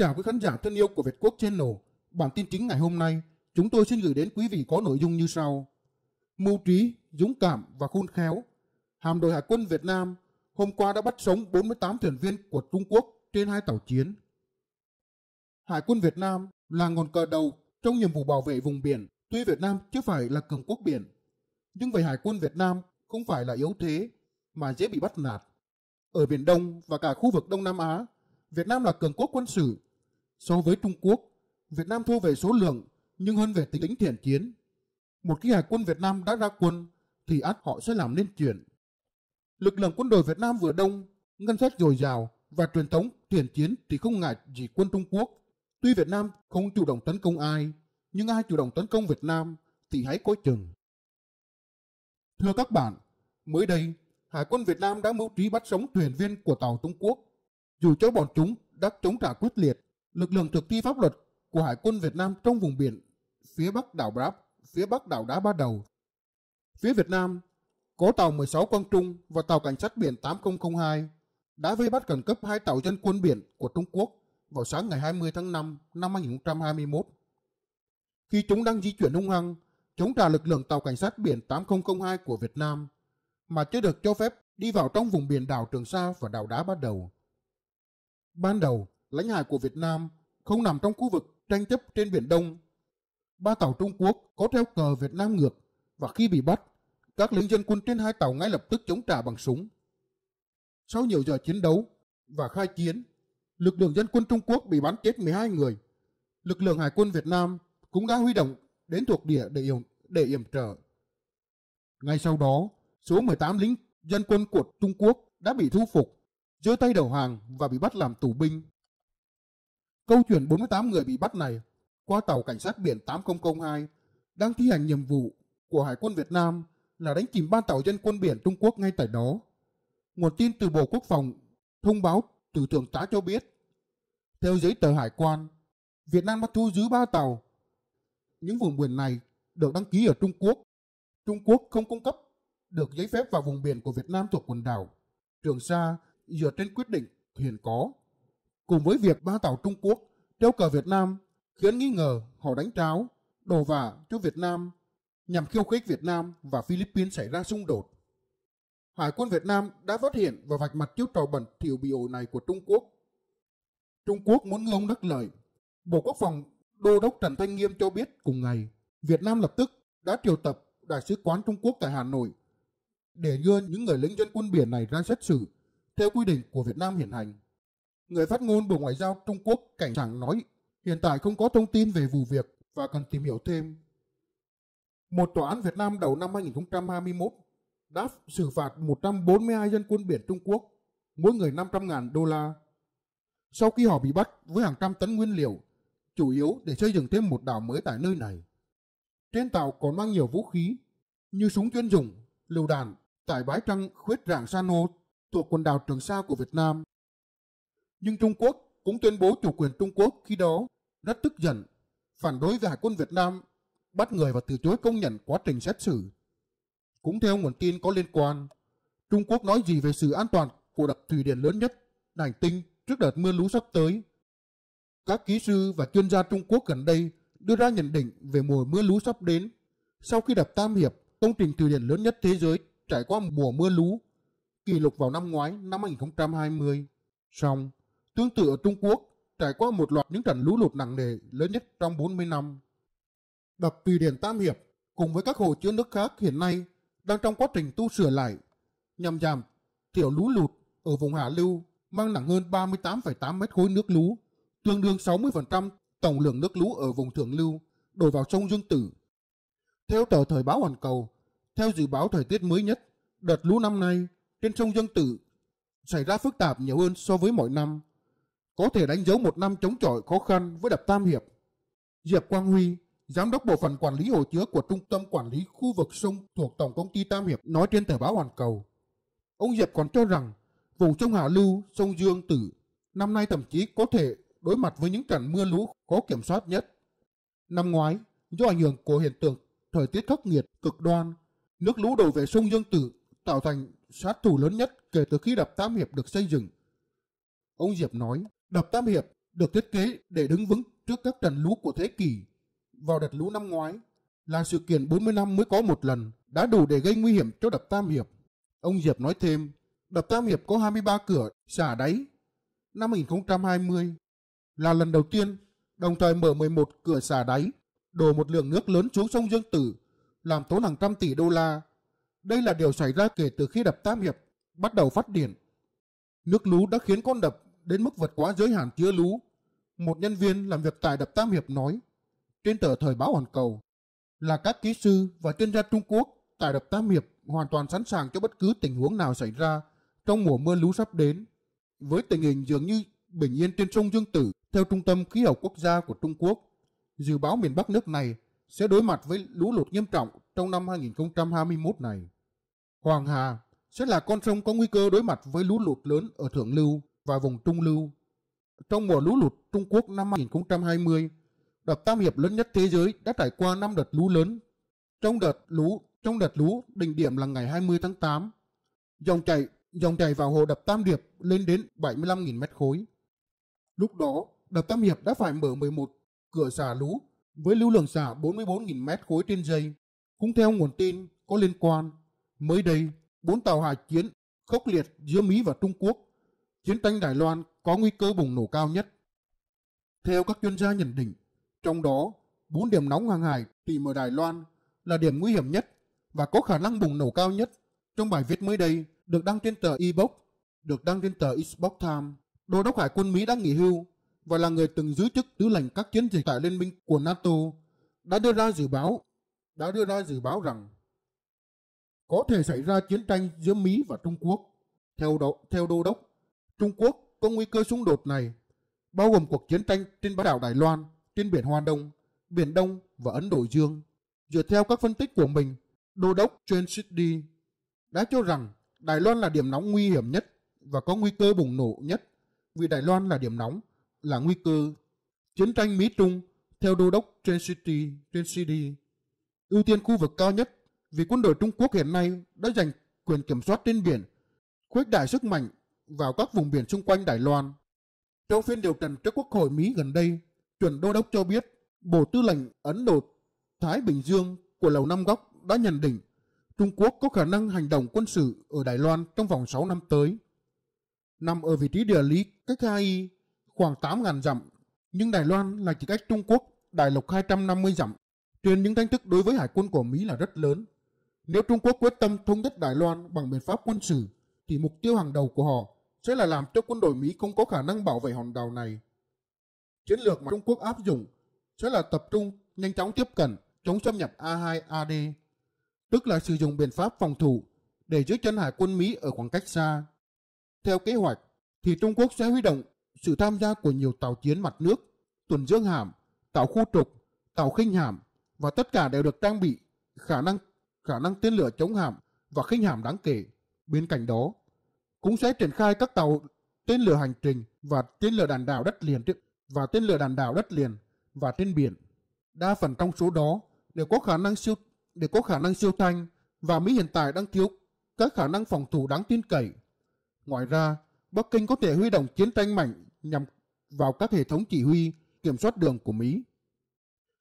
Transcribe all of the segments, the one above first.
chào quý khán giả thân yêu của Việt Quốc Channel. Bản tin chính ngày hôm nay, chúng tôi xin gửi đến quý vị có nội dung như sau. Mưu trí, dũng cảm và khôn khéo. Hạm đội Hải quân Việt Nam hôm qua đã bắt sống 48 thuyền viên của Trung Quốc trên hai tàu chiến. Hải quân Việt Nam là ngọn cờ đầu trong nhiệm vụ bảo vệ vùng biển. Tuy Việt Nam chưa phải là cường quốc biển, nhưng vậy Hải quân Việt Nam không phải là yếu thế mà dễ bị bắt nạt. Ở Biển Đông và cả khu vực Đông Nam Á, Việt Nam là cường quốc quân sự. So với Trung Quốc, Việt Nam thua về số lượng nhưng hơn về tính thiện chiến. Một khi Hải quân Việt Nam đã ra quân thì ắt họ sẽ làm nên chuyện. Lực lượng quân đội Việt Nam vừa đông, ngân sách dồi dào và truyền thống thiện chiến thì không ngại gì quân Trung Quốc. Tuy Việt Nam không chủ động tấn công ai, nhưng ai chủ động tấn công Việt Nam thì hãy coi chừng. Thưa các bạn, mới đây, Hải quân Việt Nam đã mưu trí bắt sống thuyền viên của tàu Trung Quốc. Dù cho bọn chúng đã chống trả quyết liệt, lực lượng thực thi pháp luật của Hải quân Việt Nam trong vùng biển phía bắc đảo Đá Ba Đầu. Phía Việt Nam có tàu 16 Quang Trung và tàu Cảnh sát biển 8002 đã vây bắt khẩn cấp hai tàu dân quân biển của Trung Quốc vào sáng ngày 20 tháng 5 năm 2021. Khi chúng đang di chuyển hung hăng, chống trả lực lượng tàu Cảnh sát biển 8002 của Việt Nam mà chưa được cho phép đi vào trong vùng biển đảo Trường Sa và đảo Đá Ba Đầu. Ban đầu, lãnh hải của Việt Nam không nằm trong khu vực tranh chấp trên Biển Đông. Ba tàu Trung Quốc có treo cờ Việt Nam ngược và khi bị bắt, các lính dân quân trên hai tàu ngay lập tức chống trả bằng súng. Sau nhiều giờ chiến đấu và khai chiến, lực lượng dân quân Trung Quốc bị bắn chết 12 người. Lực lượng Hải quân Việt Nam cũng đã huy động đến thuộc địa để yểm trợ. Ngay sau đó, số 18 lính dân quân của Trung Quốc đã bị thu phục, giơ tay đầu hàng và bị bắt làm tù binh. Câu chuyện 48 người bị bắt này qua tàu Cảnh sát biển 8002 đang thi hành nhiệm vụ của Hải quân Việt Nam là đánh chìm ba tàu dân quân biển Trung Quốc ngay tại đó. Nguồn tin từ Bộ Quốc phòng thông báo từ Thượng tá cho biết, theo giấy tờ hải quan, Việt Nam đã thu giữ ba tàu. Những vùng biển này được đăng ký ở Trung Quốc. Trung Quốc không cung cấp được giấy phép vào vùng biển của Việt Nam thuộc quần đảo Trường Sa dựa trên quyết định hiện có. Cùng với việc ba tàu Trung Quốc treo cờ Việt Nam khiến nghi ngờ họ đánh tráo, đổ vả cho Việt Nam nhằm khiêu khích Việt Nam và Philippines xảy ra xung đột. Hải quân Việt Nam đã phát hiện và vạch mặt chiêu trò bẩn thỉu bị ổi này của Trung Quốc. Trung Quốc muốn ngông đất lợi. Bộ Quốc phòng Đô đốc Trần Thanh Nghiêm cho biết cùng ngày, Việt Nam lập tức đã triệu tập Đại sứ quán Trung Quốc tại Hà Nội để đưa những người lính dân quân biển này ra xét xử theo quy định của Việt Nam hiện hành. Người phát ngôn Bộ Ngoại giao Trung Quốc Cảnh Sảng nói hiện tại không có thông tin về vụ việc và cần tìm hiểu thêm. Một tòa án Việt Nam đầu năm 2021 đã xử phạt 142 dân quân biển Trung Quốc, mỗi người 500.000 đô la. Sau khi họ bị bắt với hàng trăm tấn nguyên liệu, chủ yếu để xây dựng thêm một đảo mới tại nơi này. Trên tàu còn mang nhiều vũ khí như súng chuyên dùng, lựu đạn tại bãi trăng khuyết rạng san hô thuộc quần đảo Trường Sa của Việt Nam. Nhưng Trung Quốc cũng tuyên bố chủ quyền Trung Quốc khi đó rất tức giận, phản đối Hải quân Việt Nam bắt người và từ chối công nhận quá trình xét xử. Cũng theo nguồn tin có liên quan, Trung Quốc nói gì về sự an toàn của đập thủy điện lớn nhất hành tinh trước đợt mưa lũ sắp tới? Các kỹ sư và chuyên gia Trung Quốc gần đây đưa ra nhận định về mùa mưa lũ sắp đến sau khi đập Tam Hiệp, công trình thủy điện lớn nhất thế giới, trải qua mùa mưa lũ kỷ lục vào năm ngoái, năm 2020. Song tương tự ở Trung Quốc, trải qua một loạt những trận lũ lụt nặng nề lớn nhất trong 40 năm. Đập thủy điện Tam Hiệp cùng với các hồ chứa nước khác hiện nay đang trong quá trình tu sửa lại nhằm giảm thiểu lũ lụt ở vùng hạ lưu, mang nặng hơn 38,8 mét khối nước lũ, tương đương 60% tổng lượng nước lũ ở vùng thượng lưu đổ vào sông Dương Tử. Theo tờ Thời báo Hoàn Cầu, theo dự báo thời tiết mới nhất, đợt lũ năm nay trên sông Dương Tử xảy ra phức tạp nhiều hơn so với mọi năm, có thể đánh dấu một năm chống chọi khó khăn với đập Tam Hiệp. Diệp Quang Huy, Giám đốc Bộ phận Quản lý Hồ chứa của Trung tâm Quản lý Khu vực Sông thuộc Tổng công ty Tam Hiệp nói trên tờ báo Hoàn Cầu. Ông Diệp còn cho rằng vùng sông hạ lưu, sông Dương Tử năm nay thậm chí có thể đối mặt với những trận mưa lũ khó kiểm soát nhất. Năm ngoái, do ảnh hưởng của hiện tượng thời tiết khắc nghiệt, cực đoan, nước lũ đổ về sông Dương Tử tạo thành sát thủ lớn nhất kể từ khi đập Tam Hiệp được xây dựng. Ông Diệp nói, đập Tam Hiệp được thiết kế để đứng vững trước các trận lũ của thế kỷ. Vào đợt lũ năm ngoái, là sự kiện 40 năm mới có một lần, đã đủ để gây nguy hiểm cho đập Tam Hiệp. Ông Diệp nói thêm, đập Tam Hiệp có 23 cửa xả đáy. Năm 2020 là lần đầu tiên đồng thời mở 11 cửa xả đáy, đổ một lượng nước lớn xuống sông Dương Tử, làm tốn hàng trăm tỷ đô la. Đây là điều xảy ra kể từ khi đập Tam Hiệp bắt đầu phát điện. Nước lũ đã khiến con đập đến mức vượt quá giới hạn chứa lũ. Một nhân viên làm việc tại đập Tam Hiệp nói trên tờ Thời báo Hoàn Cầu là các kỹ sư và chuyên gia Trung Quốc tại đập Tam Hiệp hoàn toàn sẵn sàng cho bất cứ tình huống nào xảy ra trong mùa mưa lũ sắp đến. Với tình hình dường như bình yên trên sông Dương Tử, theo Trung tâm Khí hậu Quốc gia của Trung Quốc, dự báo miền Bắc nước này sẽ đối mặt với lũ lụt nghiêm trọng trong năm 2021 này. Hoàng Hà sẽ là con sông có nguy cơ đối mặt với lũ lụt lớn ở thượng lưu và vùng trung lưu. Trong mùa lũ lụt Trung Quốc năm 2020, đập Tam Hiệp lớn nhất thế giới đã trải qua 5 đợt lũ lớn. Trong đợt lũ, đỉnh điểm là ngày 20 tháng 8. Dòng chảy vào hồ đập Tam Hiệp lên đến 75.000 mét khối. Lúc đó, đập Tam Hiệp đã phải mở 11 cửa xả lũ với lưu lượng xả 44.000 mét khối trên giây. Cũng theo nguồn tin có liên quan, mới đây, 4 tàu hải chiến khốc liệt giữa Mỹ và Trung Quốc, chiến tranh Đài Loan có nguy cơ bùng nổ cao nhất. Theo các chuyên gia nhận định, trong đó, 4 điểm nóng hàng hải tìm ở Đài Loan là điểm nguy hiểm nhất và có khả năng bùng nổ cao nhất. Trong bài viết mới đây được đăng trên tờ Epoch Times, Đô đốc Hải quân Mỹ đã nghỉ hưu và là người từng giữ chức tư lệnh các chiến dịch tại Liên minh của NATO đã đưa ra dự báo rằng có thể xảy ra chiến tranh giữa Mỹ và Trung Quốc. Theo Đô đốc, Trung Quốc có nguy cơ xung đột này bao gồm cuộc chiến tranh trên bán đảo Đài Loan, trên biển Hoa Đông, Biển Đông và Ấn Độ Dương. Dựa theo các phân tích của mình, Đô đốc Tranchiti đã cho rằng Đài Loan là điểm nóng nguy hiểm nhất và có nguy cơ bùng nổ nhất. Vì Đài Loan là điểm nóng, là nguy cơ chiến tranh Mỹ-Trung. Theo Đô đốc Tranchiti, ưu tiên khu vực cao nhất vì quân đội Trung Quốc hiện nay đã giành quyền kiểm soát trên biển, khuếch đại sức mạnh vào các vùng biển xung quanh Đài Loan. Trong phiên điều trần trước Quốc hội Mỹ gần đây, chuẩn Đô đốc cho biết Bộ Tư lệnh Ấn Độ Thái Bình Dương của Lầu Năm Góc đã nhận định Trung Quốc có khả năng hành động quân sự ở Đài Loan trong vòng 6 năm tới. Nằm ở vị trí địa lý cách Hawaii khoảng 8.000 dặm, nhưng Đài Loan là chỉ cách Trung Quốc đại lục 250 dặm. Trên những thách thức đối với hải quân của Mỹ là rất lớn. Nếu Trung Quốc quyết tâm thống nhất Đài Loan bằng biện pháp quân sự, thì mục tiêu hàng đầu của họ sẽ là làm cho quân đội Mỹ không có khả năng bảo vệ hòn đảo này. Chiến lược mà Trung Quốc áp dụng sẽ là tập trung nhanh chóng tiếp cận chống xâm nhập A2AD, tức là sử dụng biện pháp phòng thủ để giữ chân hải quân Mỹ ở khoảng cách xa. Theo kế hoạch, thì Trung Quốc sẽ huy động sự tham gia của nhiều tàu chiến mặt nước, tuần dương hạm, tàu khu trục, tàu khinh hạm và tất cả đều được trang bị khả năng tên lửa chống hạm và khinh hạm đáng kể. Bên cạnh đó, cũng sẽ triển khai các tàu tên lửa hành trình và tên lửa đạn đạo đất liền và trên biển. Đa phần trong số đó đều có khả năng siêu thanh và Mỹ hiện tại đang thiếu các khả năng phòng thủ đáng tin cậy. Ngoài ra, Bắc Kinh có thể huy động chiến tranh mạnh nhằm vào các hệ thống chỉ huy kiểm soát đường của Mỹ.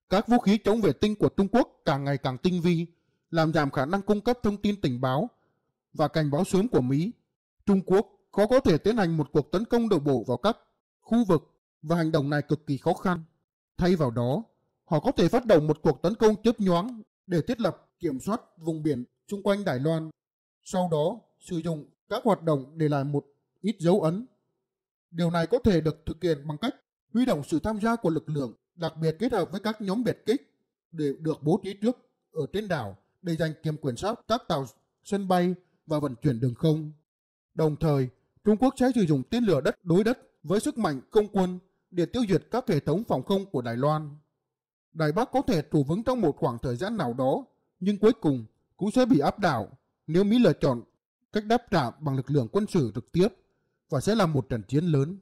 Các vũ khí chống vệ tinh của Trung Quốc càng ngày càng tinh vi, làm giảm khả năng cung cấp thông tin tình báo và cảnh báo sớm của Mỹ. Trung Quốc khó có thể tiến hành một cuộc tấn công đổ bộ vào các khu vực và hành động này cực kỳ khó khăn. Thay vào đó, họ có thể phát động một cuộc tấn công chớp nhoáng để thiết lập kiểm soát vùng biển xung quanh Đài Loan, sau đó sử dụng các hoạt động để lại một ít dấu ấn. Điều này có thể được thực hiện bằng cách huy động sự tham gia của lực lượng, đặc biệt kết hợp với các nhóm biệt kích để được bố trí trước ở trên đảo để giành kiểm quyền soát các tàu sân bay và vận chuyển đường không. Đồng thời, Trung Quốc sẽ sử dụng tên lửa đất đối đất với sức mạnh không quân để tiêu diệt các hệ thống phòng không của Đài Loan. Đài Bắc có thể trụ vững trong một khoảng thời gian nào đó, nhưng cuối cùng cũng sẽ bị áp đảo nếu Mỹ lựa chọn cách đáp trả bằng lực lượng quân sự trực tiếp và sẽ là một trận chiến lớn.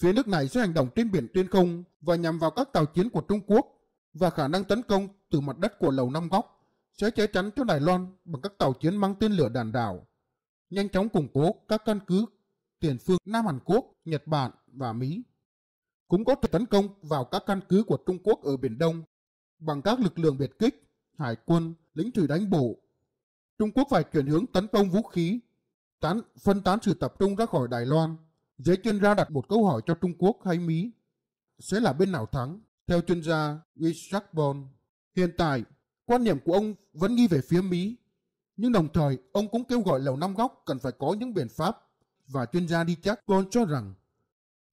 Phía nước này sẽ hành động trên biển, trên không và nhằm vào các tàu chiến của Trung Quốc, và khả năng tấn công từ mặt đất của Lầu Năm Góc sẽ che chắn cho Đài Loan bằng các tàu chiến mang tên lửa đạn đạo, nhanh chóng củng cố các căn cứ tiền phương Nam Hàn Quốc, Nhật Bản và Mỹ. cũng có thể tấn công vào các căn cứ của Trung Quốc ở Biển Đông bằng các lực lượng biệt kích, hải quân, lính thủy đánh bộ. Trung Quốc phải chuyển hướng tấn công vũ khí, phân tán sự tập trung ra khỏi Đài Loan. Giới chuyên gia đặt một câu hỏi cho Trung Quốc hay Mỹ. Sẽ là bên nào thắng? Theo chuyên gia Richard Bond, hiện tại, quan niệm của ông vẫn nghiêng về phía Mỹ. Nhưng đồng thời, ông cũng kêu gọi Lầu Năm Góc cần phải có những biện pháp. Và chuyên gia Richard Bond cho rằng,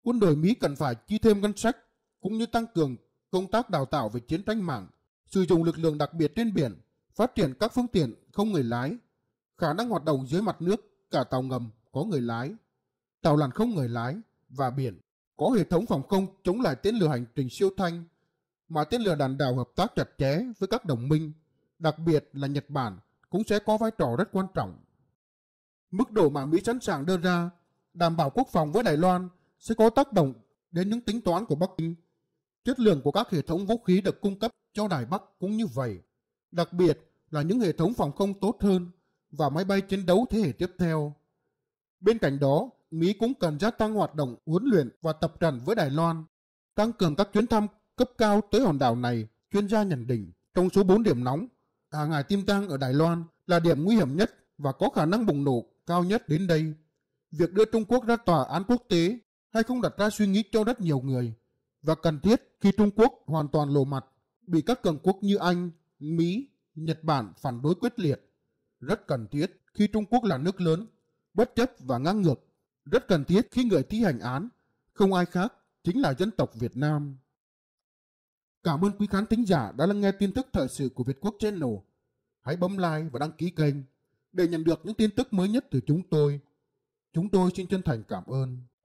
quân đội Mỹ cần phải chi thêm ngân sách, cũng như tăng cường công tác đào tạo về chiến tranh mạng, sử dụng lực lượng đặc biệt trên biển, phát triển các phương tiện không người lái, khả năng hoạt động dưới mặt nước, cả tàu ngầm có người lái, tàu lặn không người lái và biển, có hệ thống phòng không chống lại tên lửa hành trình siêu thanh, mà tên lửa đạn đạo hợp tác chặt chẽ với các đồng minh, đặc biệt là Nhật Bản cũng sẽ có vai trò rất quan trọng. Mức độ mà Mỹ sẵn sàng đưa ra đảm bảo quốc phòng với Đài Loan sẽ có tác động đến những tính toán của Bắc Kinh. Chất lượng của các hệ thống vũ khí được cung cấp cho Đài Bắc cũng như vậy, đặc biệt là những hệ thống phòng không tốt hơn và máy bay chiến đấu thế hệ tiếp theo. Bên cạnh đó, Mỹ cũng cần gia tăng hoạt động huấn luyện và tập trận với Đài Loan, tăng cường các chuyến thăm cấp cao tới hòn đảo này. Chuyên gia nhận định, trong số 4 điểm nóng, hàng hải tiềm tàng ở Đài Loan là điểm nguy hiểm nhất và có khả năng bùng nổ cao nhất đến đây. Việc đưa Trung Quốc ra tòa án quốc tế hay không đặt ra suy nghĩ cho rất nhiều người, và cần thiết khi Trung Quốc hoàn toàn lộ mặt, bị các cường quốc như Anh, Mỹ, Nhật Bản phản đối quyết liệt. Rất cần thiết khi Trung Quốc là nước lớn, bất chấp và ngang ngược. Rất cần thiết khi người thi hành án không ai khác chính là dân tộc Việt Nam. Cảm ơn quý khán thính giả đã lắng nghe tin tức thời sự của Việt Quốc Channel. Hãy bấm like và đăng ký kênh để nhận được những tin tức mới nhất từ chúng tôi. Chúng tôi xin chân thành cảm ơn.